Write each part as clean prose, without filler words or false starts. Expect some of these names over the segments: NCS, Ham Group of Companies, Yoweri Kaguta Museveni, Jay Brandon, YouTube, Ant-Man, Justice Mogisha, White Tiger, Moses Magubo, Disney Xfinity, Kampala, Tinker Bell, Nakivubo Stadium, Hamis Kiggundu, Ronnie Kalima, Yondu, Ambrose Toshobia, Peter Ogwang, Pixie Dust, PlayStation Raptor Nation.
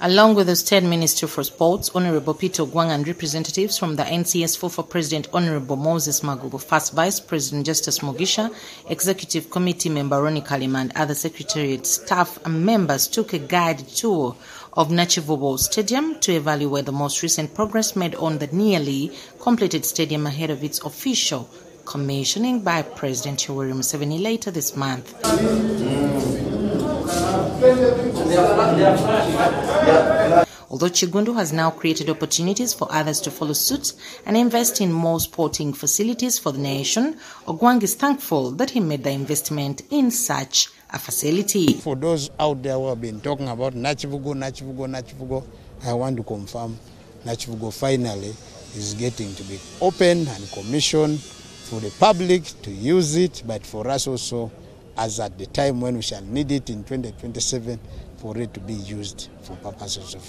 Along with the State Minister for Sports, Honorable Peter Ogwang, and representatives from the NCS for President Honorable Moses Magubo, First Vice President Justice Mogisha, Executive Committee Member Ronnie Kalima, and other Secretariat staff and members took a guided tour of Nakivubo Stadium to evaluate the most recent progress made on the nearly completed stadium ahead of its official commissioning by President Yoweri Museveni later this month. Although Kiggundu has now created opportunities for others to follow suit and invest in more sporting facilities for the nation, Ogwang is thankful that he made the investment in such a facility. For those out there who have been talking about Nakivubo, I want to confirm Nakivubo finally is getting to be open and commissioned for the public to use it, but for us also, as at the time when we shall need it in 2027 for it to be used for purposes of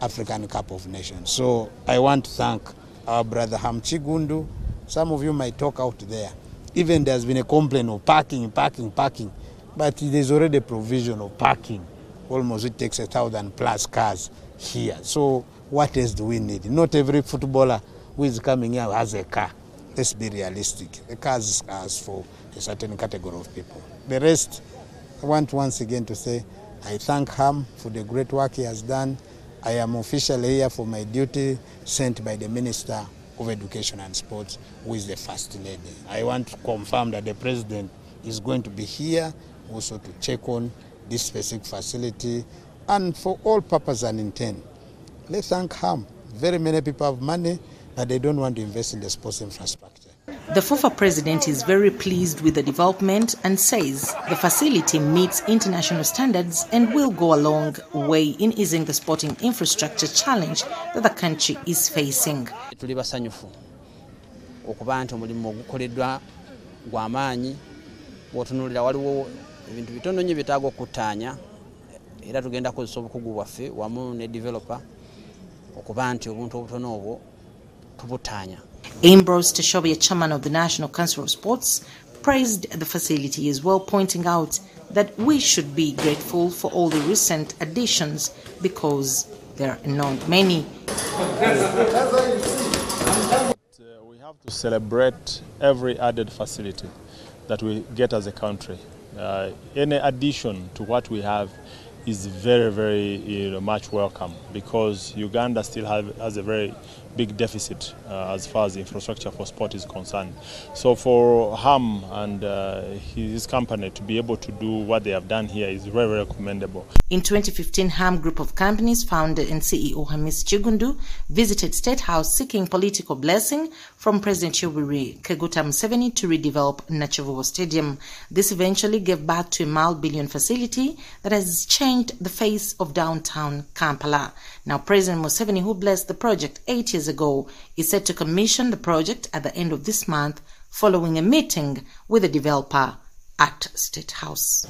African Cup of Nations. So I want to thank our brother Ham Kiggundu. Some of you might talk out there. Even there's been a complaint of parking, but there's already a provision of parking. Almost it takes 1,000+ cars here. So what else do we need? Not every footballer who is coming here has a car. Let's be realistic. The cars are for a certain category of people. The rest, I want once again to say, I thank Ham for the great work he has done. I am officially here for my duty sent by the Minister of Education and Sports, who is the First Lady. I want to confirm that the President is going to be here also to check on this specific facility. And for all purpose and intent, let's thank Ham. Very many people have money, but they don't want to invest in the sports infrastructure. The former president is very pleased with the development and says the facility meets international standards and will go a long way in easing the sporting infrastructure challenge that the country is facing. Ambrose Toshobia, chairman of the National Council of Sports, praised the facility as well, pointing out that we should be grateful for all the recent additions because there are not many. We have to celebrate every added facility that we get as a country. Any addition to what we have is very, very much welcome, because Uganda still has a very big deficit as far as the infrastructure for sport is concerned. So for Ham and his company to be able to do what they have done here is very, very commendable. In 2015, Ham Group of Companies founder and CEO Hamis Kiggundu visited State House seeking political blessing from President Yoweri Kaguta Museveni to redevelop Nakivubo Stadium. This eventually gave birth to a multi-billion facility that has changed the face of downtown Kampala. Now, President Museveni, who blessed the project 8 years ago, is set to commission the project at the end of this month following a meeting with the developer at State House.